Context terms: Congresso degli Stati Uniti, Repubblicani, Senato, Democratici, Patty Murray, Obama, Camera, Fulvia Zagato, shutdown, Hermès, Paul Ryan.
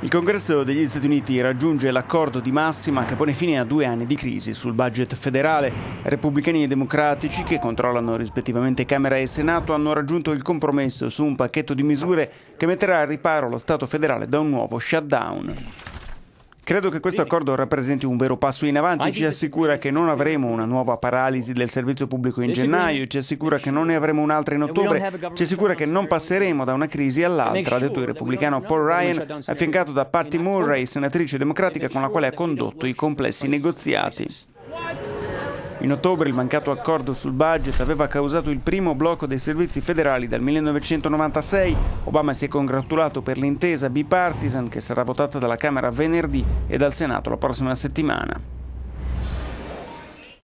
Il Congresso degli Stati Uniti raggiunge l'accordo di massima che pone fine a 2 anni di crisi sul budget federale. Repubblicani e democratici, che controllano rispettivamente Camera e Senato, hanno raggiunto il compromesso su un pacchetto di misure che metterà al riparo lo Stato federale da un nuovo shutdown. Credo che questo accordo rappresenti un vero passo in avanti, ci assicura che non avremo una nuova paralisi del servizio pubblico in gennaio, ci assicura che non ne avremo un'altra in ottobre, ci assicura che non passeremo da una crisi all'altra, ha detto il repubblicano Paul Ryan, affiancato da Patty Murray, senatrice democratica con la quale ha condotto i complessi negoziati. In ottobre il mancato accordo sul budget aveva causato il primo blocco dei servizi federali dal 1996. Obama si è congratulato per l'intesa bipartisan che sarà votata dalla Camera venerdì e dal Senato la prossima settimana.